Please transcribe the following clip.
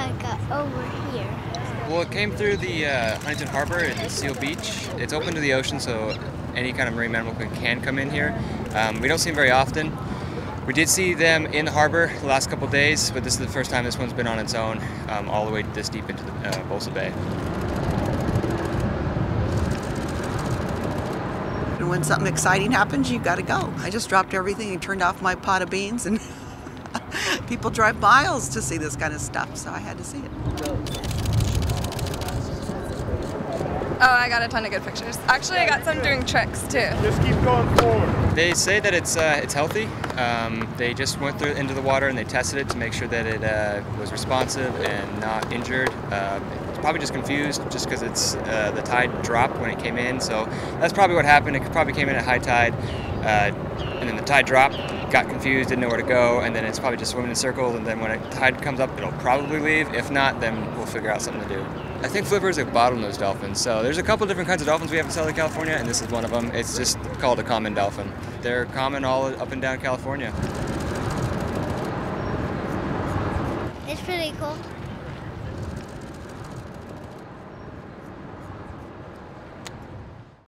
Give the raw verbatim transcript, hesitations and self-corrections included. bug over here? Well, it came through the uh, Huntington Harbor at Seal Beach. It's open to the ocean, so any kind of marine mammal can come in here. Um, we don't see them very often. We did see them in the harbor the last couple days, but this is the first time this one's been on its own, um, all the way this deep into the uh, Bolsa Bay. And when something exciting happens, you've got to go. I just dropped everything and turned off my pot of beans, and people drive miles to see this kind of stuff, so I had to see it. Oh, I got a ton of good pictures. Actually, I got some doing tricks too. Just keep going forward. They say that it's uh, it's healthy. Um, they just went through into the water and they tested it to make sure that it uh, was responsive and not injured. Uh, it's probably just confused, just because it's uh, the tide dropped when it came in. So that's probably what happened. It probably came in at high tide, uh, and then the tide dropped. Got confused, didn't know where to go, and then it's probably just swimming in circles, and then when the tide comes up, it'll probably leave. If not, then we'll figure out something to do. I think Flipper is a bottlenose dolphin, so there's a couple different kinds of dolphins we have in Southern California, and this is one of them. It's just called a common dolphin. They're common all up and down California. It's pretty cool.